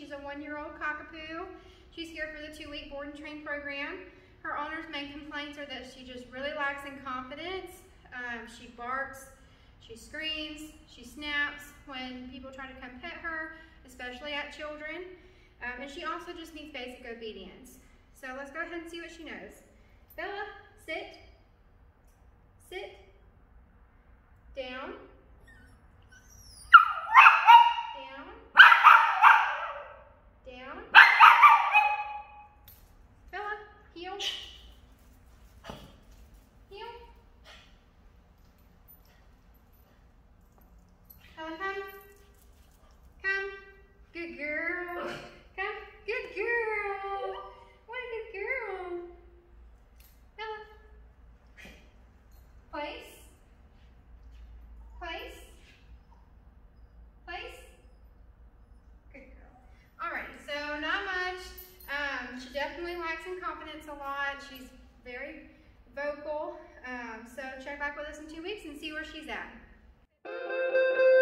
She's a 1-year-old Cockapoo. She's here for the 2-week board and train program. Her owner's main complaints are that she just really lacks in confidence. She barks, she screams, she snaps when people try to come pet her, especially at children. And she also just needs basic obedience. So let's go ahead and see what she knows. Bella, sit, sit, down, down, down. Bella, heel, heel. Bella, come, come, good girl, come, good girl. What a good girl. Bella, place, place. Confidence a lot. She's very vocal. So check back with us in 2 weeks and see where she's at.